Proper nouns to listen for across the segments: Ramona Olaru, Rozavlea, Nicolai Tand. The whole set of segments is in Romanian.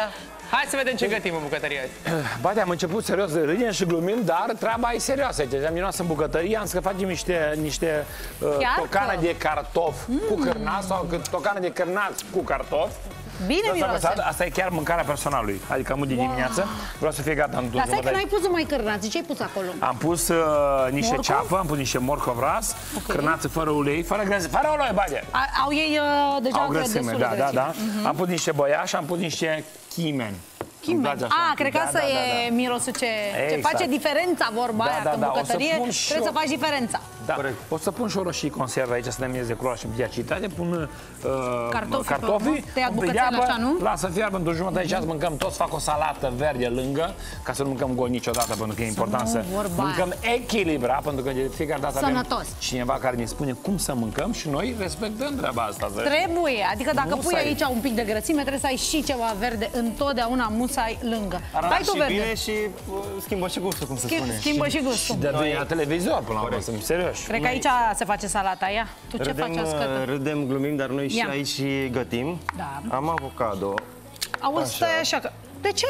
Da. Hai să vedem ce gătim în bucătărie azi. Bate, am început serios de râdem și glumim, dar treaba e serioasă. Deci am venit în bucătărie, am să facem niște tocane de cartofi cu cârnați sau tocane de cârnați cu cartofi. Bine miroase. Asta e chiar mâncarea personalului. Adică am de dimineață, vreau să fie gata. Dar stai că n-ai pus numai cârnați, ce ai pus acolo? Am pus niște ceapă, am pus niște morcov ras, cârnață fără ulei, fără grăsime, fără ulei, bate. Au ei deja grăsime, da. Am pus niște băiași, am pus niște chimeni. Cred că asta e mirosul ce face diferența, vorba aia, că în bucătărie trebuie să faci diferența. O să pun și o roșie conservă aici, să ne mieze de culoare și de aciditate, pun cartofii, un pic de apă, lasă fiarbă într-o jumătate de ceas, mâncăm toți, fac o salată verde lângă, ca să nu mâncăm gol niciodată, pentru că e important să mâncăm echilibrat, pentru că de fiecare dată avem cineva care ne spune cum să mâncăm și noi respectăm treaba asta. Trebuie, adică dacă pui aici un pic de grăsime, trebuie să ai și ceva verde întotdeauna ai lângă. Arată și bine și schimbă și gustul, cum se spune. Schimbă și gustul. De la televizor, până la urmă, suntem serioși. Cred că aici se face salata, ia. Tu ce faci ascătă? Râdem, glumim, dar noi și aici și gătim. Am avocado. Auzi, stai așa că... De ce?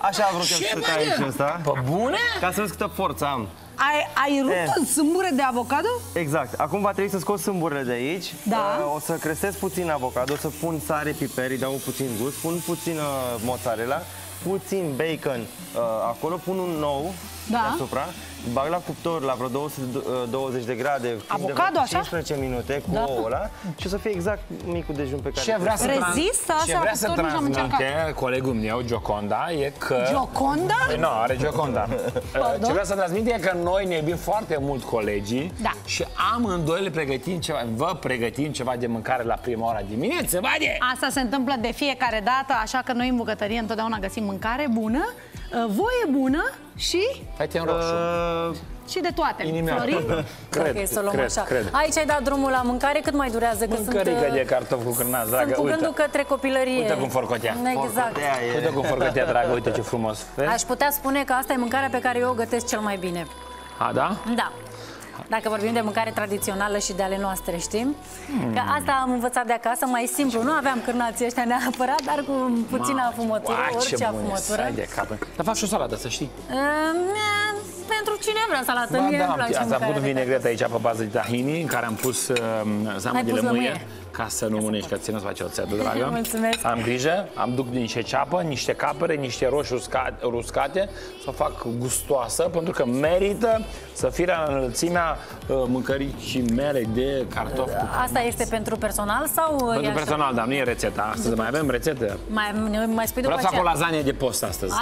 Așa a vrut să stai aici ăsta. Pă bune? Ca să vezi câtă forță am. Ai rupt în sâmbure de avocado? Exact. Acum va trebui să scot sâmburele de aici. Da. O să crestez puțin avocado, o să pun sare, piper, îi dau puțin gust, pun puțin mozzarella, puțin bacon acolo, pun un ou deasupra, bag la cuptor la vreo 220 de grade, avocado, așa? 15 minute cu ouul ăla și o să fie exact micul dejun pe care... Ce vrea să transmite colegul meu, Gioconda, e că... Gioconda? Nu, are Gioconda. Ce vrea să transmite e că noi ne iubim foarte mult colegii și amândoi le pregătim ceva, vă pregătim ceva de mâncare la prima ora dimineață, bade! Asta se întâmplă de fiecare dată, așa că noi în bucătărie întotdeauna găsim mâncare bună, voie bună și... Haide-n roșu. Și de toate. Florin? Cred. Aici ai dat drumul la mâncare. Cât mai durează? Mâncărică de cartofi cu cârnați, dragă. Sunt cu gândul către copilărie. Uite cum forcotea. Exact. Uite cum forcotea, dragă. Uite ce frumos. Aș putea spune că asta e mâncarea pe care eu o gătesc cel mai bine. A, da? Da. Dacă vorbim de mâncare tradițională și de ale noastre, știm? Că asta am învățat de acasă, mai simplu. Nu aveam cârnații ăștia neapărat, dar cu puțină afumătură, orice afumătură. Dar fac și o salată, să știi. Pentru cine vrea salată, mie îmi place. Asta am pus vinegretă aici pe bază de tahini, în care am pus zeamă de lămâie, ca să nu mănânci, că ți-nu-ți face o țeadă, dragă. Mulțumesc. Am grijă, am duc niște ceapă, niște capere, niște roșii uscate, să o fac gustoasă, pentru că merită să fie la înălțimea mâncării și mere de cartofi. Asta este pentru personal sau... Pentru personal, dar nu e rețeta. Astăzi mai avem rețete. Mai spui după aceea. Vreau să fac o lasagne de post astăzi.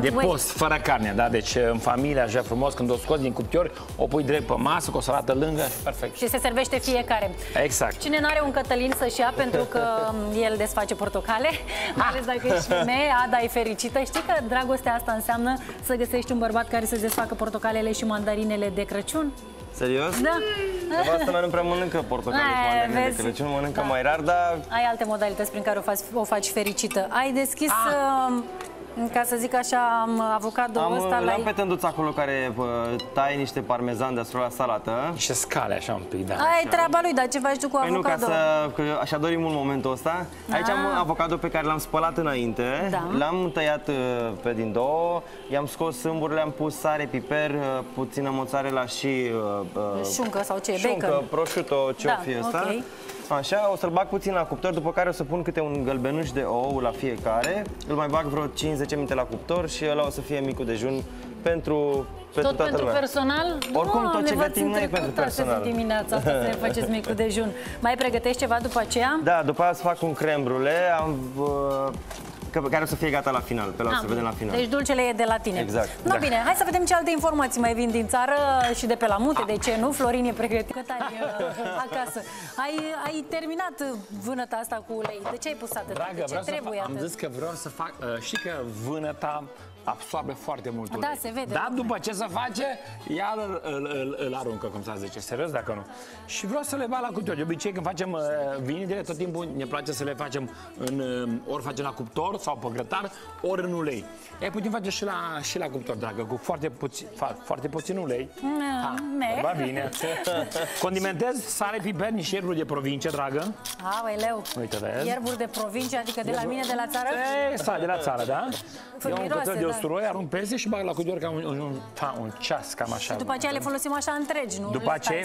De post, fără carne, da? Deci în familie, așa frumos, când o scoți din cuptor, o pui direct pe masă, cu o salată lângă, perfect. Și se servește fiecare. Exact. Cine n-are un Cătălin să-și ia, pentru că el desface portocale, mai ales dacă ești femeie, Ada e fericită. Știi că dragostea asta înseamnă să găsești un bărbat care să-ți desfacă portocalele și mandarinele de Crăciun? Serios? Da. Asta mea nu prea mănâncă portocale cu mandarine de Crăciun, mănâncă mai rar, dar... Ai alte modalități prin care o faci fericită. Ai deschis... Ca să zic așa, am avocado ăsta la... Am pe tânduț acolo care tai niște parmezan deasupra la salată. Niște scale așa un pic, da. Aia e treaba lui, dar ce faci tu cu avocado? Păi nu, așa dorim mult momentul ăsta. Aici am avocado pe care l-am spălat înainte. L-am tăiat pe din două. I-am scos sâmburile, am pus sare, piper, puțină mozzarella și... Șuncă sau ce? Bacon? Șuncă, prosciutto, ce-o fi ăsta. Așa, o să-l bag puțin la cuptor, după care o să pun câte un gălbenuș de ou la fiecare. Îl mai bag vreo 5-10 minute la cuptor și ăla o să fie micul dejun pentru toată lumea. Tot pentru personal? Oricum, tot ce gătim noi e pentru personal. Dimineața asta să ne faceți micul dejun. Mai pregătești ceva după aceea? Da, după aia să fac un creme brulee. Care o să fie gata la final, pe la o să vedem la final. Deci dulcele e de la tine. Exact. No, bine, hai să vedem ce alte informații mai vin din țară și de pe la munte, de ce nu? Florin e pregătit acasă. Ai terminat vânăta asta cu ulei. De ce ai pus atât? Dragă, vreau să fac, am zis că vreau să fac și că vânăta absorbe foarte mult ulei. Da, se vede. Dar după ce se face, ea îl aruncă, cum s-a zice, serios, dacă nu. Și vreau să le bat la cuptor. De obicei, când facem vinile, tot timpul ne place să le facem în, ori facem la cuptor sau pe grătar, ori în ulei. E putem face și la cuptor, dacă cu foarte puțin ulei. Va bine. Condimentez sare, piper, niște ierburi de provincie, dragă. Aoleu. Uite, vezi? Ierburi de provincie, adică de la mine, de la țară? E, de la țară, da? Iau un cățel de usturoi, arunc peste și bag la cuptor ca un ceas, cam așa. Și după aceea le folosim așa întregi, nu? După aceea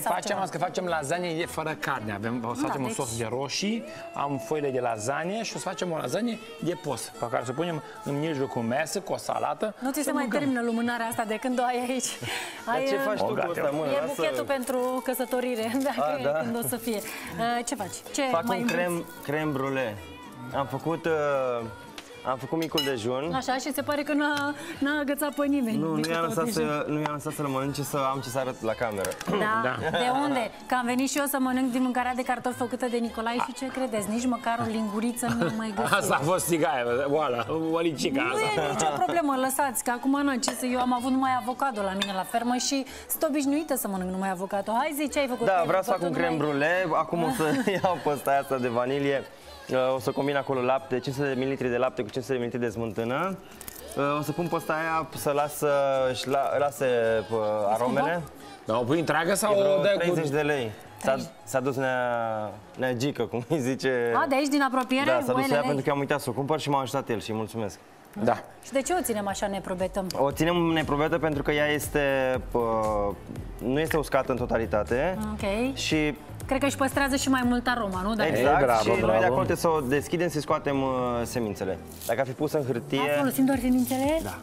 facem lasagne fără carne. O să facem un sos de roșii, am foile de lasagne și o să facem o lasagne de post, pe care o să punem în mijlocul mesă, cu o salată. Nu ți se mai termină lumânarea asta de când o ai aici. Dar ce faci tu cu asta, mână? E buchetul pentru căsătorire, dacă când o să fie. Ce faci? Fac un creme brulee. Am făcut micul dejun. Așa, și se pare că n-a agățat pe nimeni. Nu i-am lăsat să-l mănânce, să am ce să arăt la cameră. Da. De unde? Că am venit și eu să mănânc din mâncarea de cartofi făcută de Nicolai și ce credeți? Nici măcar o linguriță nu mai găsit. Asta a fost tigaia, oalicica asta. Nu e nicio problemă, lăsați, că acum n-am ce să... Eu am avut numai avocado la mine la fermă și sunt obișnuită să mănânc numai avocado. Hai zi, ce ai făcut? Da, vreau să fac un creme brulee, acum o să iau păstaia asta de vanilie. O să combin acolo lapte, 500 ml de lapte cu 500 ml de smântână. O să pun păstaia să lase aromele. Dar o pui întreagă sau o dai 30 de lei. S-a dus neagică, cum îi zice. A, de aici, din apropiere? Da, s-a dus ea pentru că am uitat să o cumpăr și m-a ajutat el și îi mulțumesc. Da. Și de ce o ținem așa neprobetăm? O ținem neprobetă pentru că ea este, nu este uscată în totalitate. Ok. Și cred că își păstrează și mai mult aroma, nu? Dacă exact, e, bravo, și bravo. Noi de acolo trebuie să o deschidem și scoatem semințele. Dacă ar fi pusă în hârtie... folosim doar semințele? Da.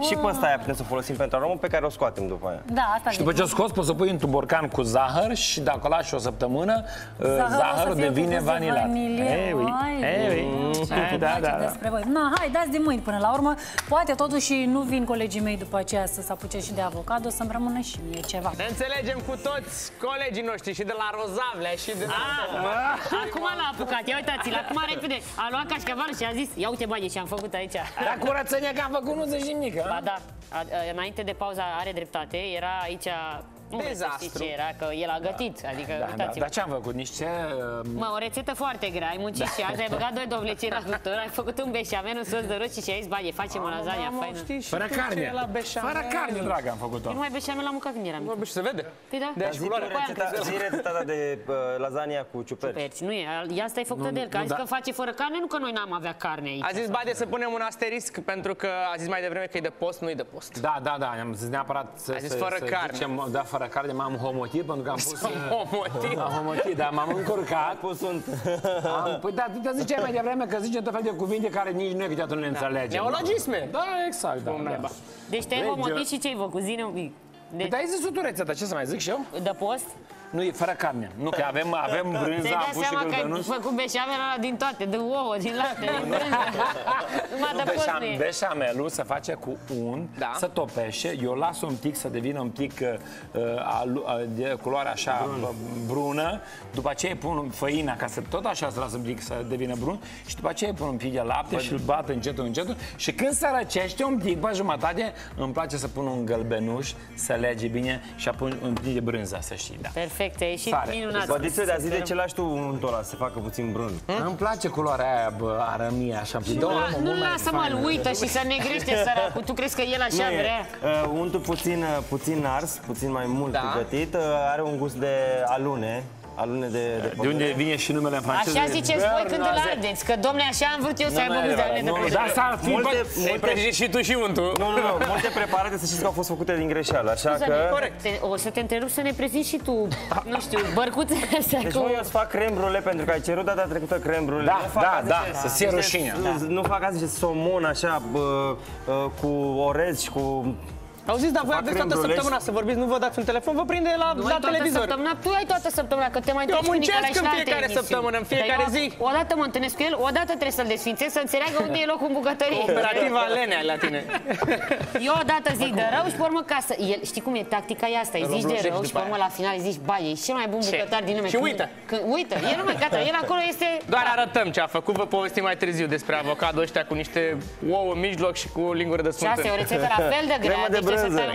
Și pe asta aia putem să o folosim pentru aromă, pe care o scoatem după aia. Da, asta. Și după ce o scoți, poți să pui într-un borcan cu zahăr și dacă o lași o săptămână, zahărul devine vanilat. Na, hai, dați din mâini până la urmă. Poate totuși nu vin colegii mei după aceea să se apuce și de avocado, să-mi rămână și mie ceva. Ne înțelegem cu toți colegii noștri și de la Rozavlea și de la... Acum l-a apucat, ia uitați-l, acum repede. A luat cașcavarul și a zis, ia uite banii ce am făcut aici. Dar curățenia că am făcut, nu se știe nimic. Ba da, înainte de pauza are dreptate, era aici... Dezastru. Era că el a gătit, adică uitați-vă. Dar ce-am făcut? Niște... Mă, o rețetă foarte grea, ai muncit și azi, ai băgat doi dovlecei la cuptor, ai făcut un beșamel, un sos de roșii și ai zis, bani, facem o lasagne faină. Fără carne, fără carne, dragă, am făcut-o. Eu numai beșamel am mâncat când eram. Vorbește, se vede. Păi da. Zi rețeta de lasagne cu ciuperci. Nu e, asta e făcută de el, că a zis că face fără carne, nu că noi n-am avea carne aici. A zis, bani, să punem un asterisc, pentru că a zis mai devreme că e de post, nu e de post. Da, am zis neapărat să zicem, da, fără carne, m-am homotit, pentru că am pus... Homotit, dar m-am încurcat. Păi da, tu te ziceai mai devreme că zice tot fel de cuvinte care nici noi câteodată nu le înțelegem. Neologisme. Da, exact. Deci te-ai homotit și ce-ai făcut? Zine un pic. Dar ai zis tu rețeta, ce să mai zic și eu? De post? Nu, e fără carne. Nu, că avem brânza, am pus și gâlbănuț. Te-ai dat seama că ai făcut beșamel ăla din toate, de ouă, din lapte, din brânza. Beșamelul se face cu unt, se topește, eu las un pic să devină un pic de culoare așa brună, după aceea pun făina, ca să tot așa să las un pic să devină brun, și după aceea pun un pic de lapte și îl bat încetul și când se răcește un pic, pe jumătate, îmi place să pun un gălbenuș, să lege bine și apun un pic de brânza, să știi, da. Perfect, a ieșit minunat. Bădiță, dar zi de ce lași tu untul ăla să se facă puțin brun? Îmi place culoarea aia, bă, arămie, așa. Nu-l lasă, mă-l uită și să negrește săracul. Tu crezi că el așa vrea? Untul puțin ars, puțin mai mult gătit, are un gust de alune. De unde vine și numele în franceză. Așa ziceți voi când îl ardeți, că domnule, așa am vrut eu să aibă gust de alune de prăjit. Dar s-ar fi prăjit și tu și untul. Nu, multe preparate să știți că au fost făcute din greșeală, așa că... O să te întrerup să ne prezinti și tu, nu știu, bărcuțele astea cu... Deci eu îți fac creme brulee pentru că ai cerut data trecută creme brulee. Da, să fie rușine. Nu fac azi somon așa cu orez și cu... Auziți, dar voi aveți toată săptămâna să vorbiți, nu vă dați un telefon, vă prinde la televizor. Tu ai toată săptămâna, că te mai întâlnești cu Nicolai și în fiecare săptămână, în fiecare zi. O dată mă întâlnesc cu el, o dată trebuie să-l desfințez, să înțeleagă unde e locul în bucătărie. Cooperativa Lenea la tine. Eu o dată zic de rău și pe urmă casă. Știi cum e, tactica e asta, îi zici de rău și pe urmă la final zici, ba, e cel mai bun bucătar din lume. Și uită. Uită, el nu mai gata, el acolo este... Doar arătăm ce a făcut, vă povestim mai târziu despre avocado ăștia cu niște ouă în mijloc și cu lingură de smântână. Și asta e o rețetă la fel de grea.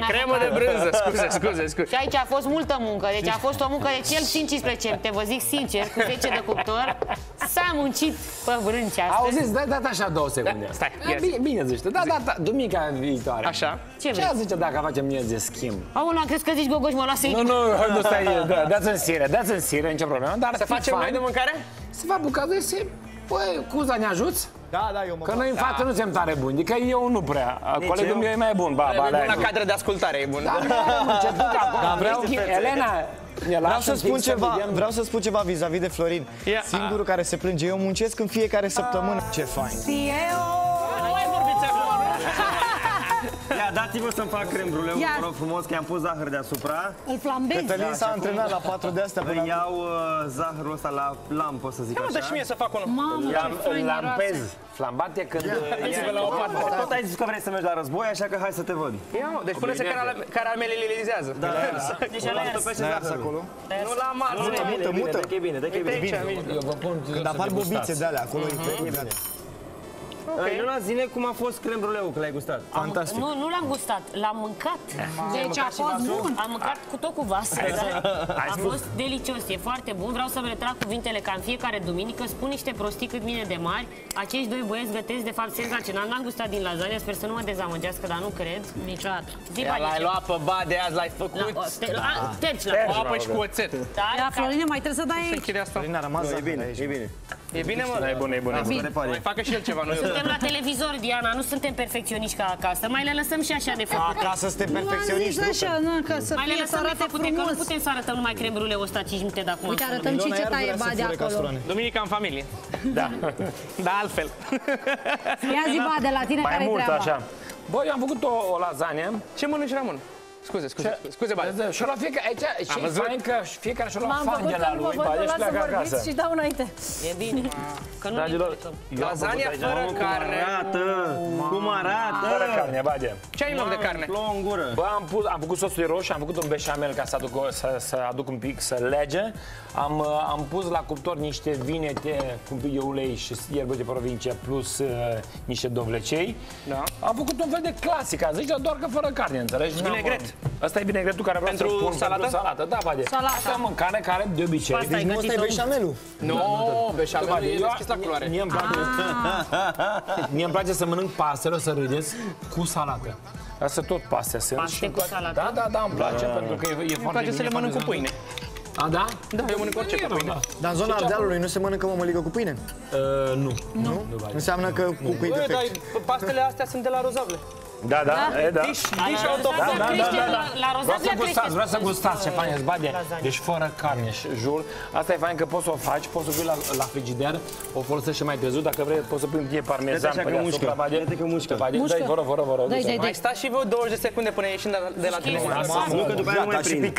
Cremă de brânză, scuze. Și aici a fost multă muncă, deci a fost o muncă de cel puțin 15, vă zic sincer, cu 10 de cuptor, s-a muncit pe brânci astăzi. Auziți, data așa 2 secunde. Da, stai, bine zici, da, duminica viitoare. Așa. Ce zice dacă facem miez de schimb? Aoleu, crezi că zici Gogoș mă lasă? Nu, stai, dați în sire, nicio problemă. Dar să facem noi de mâncare? Se va bucată de se... Păi, Cuza, ne ajuți? Da, eu mă că noi în față nu suntem tare buni, adică eu nu prea. Colegul meu e mai bun, ba, la cadră de ascultare e bun. Vreau să spun ceva vis-a-vis de Florin. Singurul care se plânge, eu muncesc în fiecare săptămână. Ce fain. Nu mai vorbiți acum. Ia, dați-vă să-mi fac creme bruleu, vă rog frumos, că i-am pus zahăr deasupra. Îl flambezi. Cătălin s-a antrenat la 4 de astea. Îi iau zahărul ăsta la lamp, pot să zic așa. Dă și mie să fac unul. Mamă, ce fain lampez. Flambate când... Tot ai zis că vrei să mergi la război, așa că hai să te văd. Deci pune-se caramelizează. Da, acolo. Nu la mare. Mută. Dă-i bine, bine. Când apar bobițe de-alea, acolo e bine. Okay. Luna, zine cum a fost creme brulee-ul, că l-ai gustat. Fantastic. Nu l-am gustat, l-am mâncat. Deci a fost bun. Am mâncat cu tot cu vas. A fost delicios, e foarte bun. Vreau să-mi retrag cuvintele ca în fiecare duminică. Spun niște prostii cât mine de mari. Acești doi băieți gătesc, de fapt, senzațional. N-am gustat din lasagna, sper să nu mă dezamăgească, dar nu cred. Niciodată. L-ai luat pe ba de azi, l-ai făcut. Terci la apă și cu oțet. La Florine mai trebuie să dai aici. Florine a rămas. E bine, mă. E bine. Mai facă și el ceva, nu? Suntem la televizor, Diana, nu suntem perfecționiști ca acasă. Mai le lăsăm și așa de făcut. Acasă suntem perfecționiști, mai le lăsăm de făcut, că nu putem să arătăm numai creme brulee-ul ăsta 5 minute de acum. Uite, arătăm și ce taie ba de acolo. Duminica în familie. Da. Da, altfel. Ia zi, ba, de la tine care-i treaba. Mai mult, așa. Bă, eu am făcut o lasagne. Ce mănânci, Ramon? Scuze, bani. Și-o lua fiecare, aici, și-i fain că fiecare și-o lua fan de la lui, bani, deci pleacă acasă. Și dau înainte. E bine, că nu ne plecăm. Lasagna fără carne. Cum arată? Fără carne, bani. Ce ai în loc de carne? Bă, am făcut sosul de roșu, am făcut un bechamel ca să aduc un pic, să lege. Am pus la cuptor niște vinete cu un pic de ulei și ierbe de provincie, plus niște dovlecei. Am făcut un fel de clasic, a zice, doar că fără carne, înțelegi? Vinegret. Asta e vinegretul care vreau să-l pun pentru salată. Da, Bade. Asta e mâncare care de obicei. Deci nu ăsta e beșamelul. Nu, beșamelul e deschis la culoare. Mie îmi place să mănânc pastele, o să râdeți, cu salată. Asta tot pastea sunt. Paste cu salată? Da, îmi place, pentru că e foarte bine. Îmi place să le mănânc cu pâine. A, da? Da, eu mănânc orice cu pâine. Dar în zona Ardealului nu se mănâncă mămăligă cu pâine? Nu. Înseamnă că cu pâine defect. Dar pastele astea sunt de la Rozavle. Da. Dici autofon. Vreau să gustați ce fain, îți bade. Deci fără carne, jur. Asta e fain că poți să o faci, poți să o pui la frigider, o folosești și mai târziu. Dacă vrei, poți să pui un pic de parmezan pe deasupra, bade. Uite că mușcă. Dă-i, vă rog. Mai sta și vă 20 de secunde până ieșind de la tine. Nu, că după aia nu mai prind.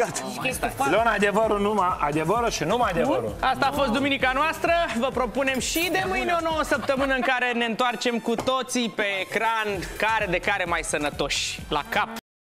Lona, adevărul și numai adevărul. Asta a fost duminica noastră. Vă propunem și de mâine o nouă săptămână în care ne întoarcem cu toții pe ecran, care de care mai sănătoși la cap.